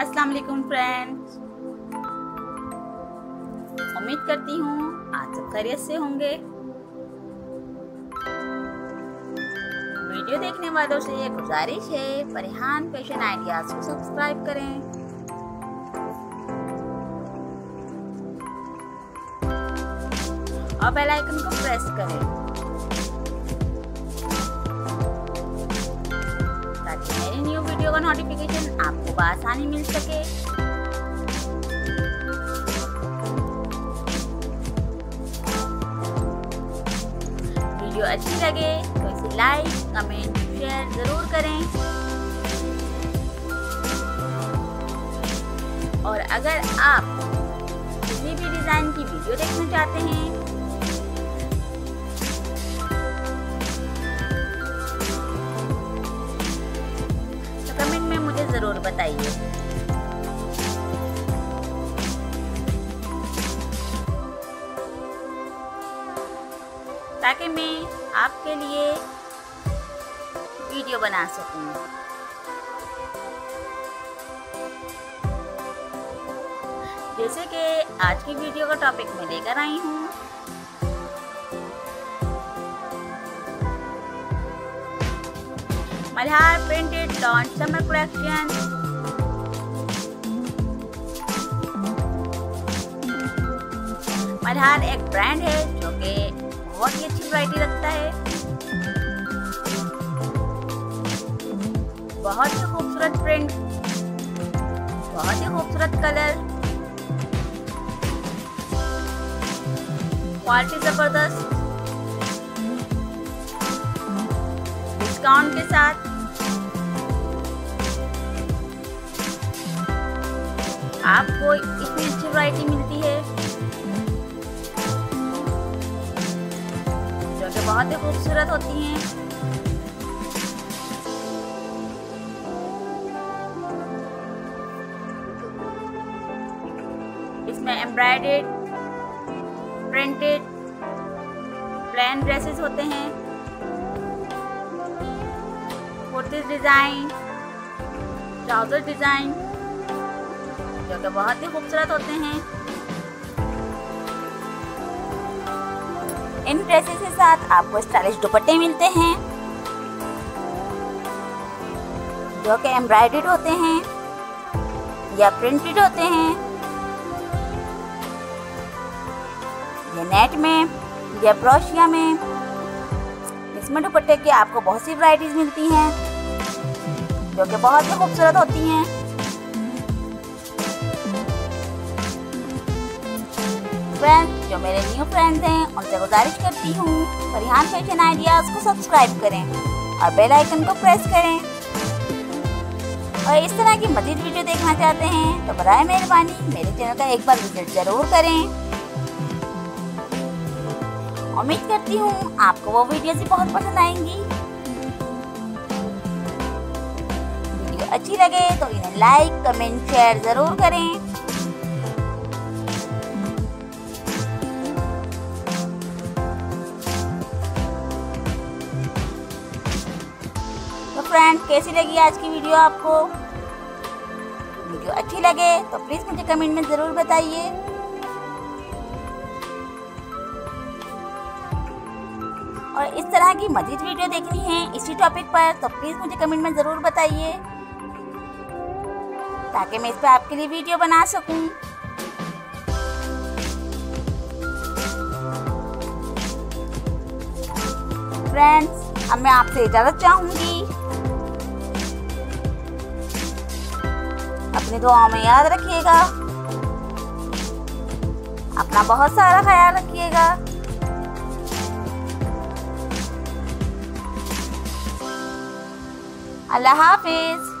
अस्सलाम वालेकुम फ्रेंड्स, उम्मीद करती हूँ आज सब खैरियत से होंगे। वीडियो देखने वालों से ये गुजारिश है, परिहान फैशन आइडियाज़ को सब्सक्राइब करें। बेल आइकन को प्रेस करें ताकि मेरी न्यू वीडियो का नोटिफिकेशन आपको आसानी मिल सके। वीडियो अच्छी लगे तो इसे लाइक, कमेंट, शेयर जरूर करें। और अगर आप किसी भी डिजाइन की वीडियो देखना चाहते हैं जरूर बताइए। ताकि मैं आपके लिए वीडियो बना सकूं। जैसे कि आज की वीडियो का टॉपिक मैं लेकर आई हूं, Malhar printed launch summer collection. Malhar एक ब्रांड है जो कि बहुत ही अच्छी वैरायटी रखता है, बहुत ही खूबसूरत प्रिंट, बहुत ही खूबसूरत कलर, क्वालिटी जबरदस्त, डिस्काउंट के साथ आपको इतनी अच्छी वैरायटी मिलती है जो कि बहुत ही खूबसूरत होती हैं। इसमें एम्ब्रॉयडर्ड, प्रिंटेड, प्लेन ड्रेसेस होते हैं, कुर्तीज डिजाइन, ट्राउजर डिजाइन जो कि बहुत ही खूबसूरत होते हैं। इन ड्रेसेस के साथ आपको स्टाइलिश दुपट्टे मिलते हैं जो कि एम्ब्रॉयडर्ड होते हैं या प्रिंटेड होते हैं, या नेट में या ब्रोशिया में। इसमें दुपट्टे की आपको बहुत सी वैरायटीज मिलती हैं जो कि बहुत ही खूबसूरत होती हैं। फ्रेंड्स, जो मेरे न्यू फ्रेंड्स हैं उनसे गुजारिश करती हूँ परिहान फैशन आइडियाज़ को सब्सक्राइब करें और बेल आइकन को प्रेस करें। और इस तरह की मज़ीद वीडियो देखना चाहते हैं तो बराए मेहरबानी मेरे चैनल का एक बार विजिट ज़रूर करें। उम्मीद करती हूँ आपको वो वीडियोज़ बहुत पसंद आएंगी। वीडियो अच्छी लगे तो इन्हें लाइक, कमेंट, शेयर ज़रूर करें। फ्रेंड्स, कैसी लगी आज की वीडियो? आपको वीडियो अच्छी लगे तो प्लीज़ मुझे कमेंट में ज़रूर बताइए। और इस तरह की मज़ीद वीडियो देखनी है इसी टॉपिक पर तो प्लीज़ मुझे कमेंट में ज़रूर बताइए ताकि मैं इस पर आपके लिए वीडियो बना सकूं। फ्रेंड्स, अब मैं आपसे इजाज़त चाहूँगी। अपनी दुआओं में याद रखिएगा, अपना बहुत सारा ख्याल रखिएगा। अल्लाह हाफिज।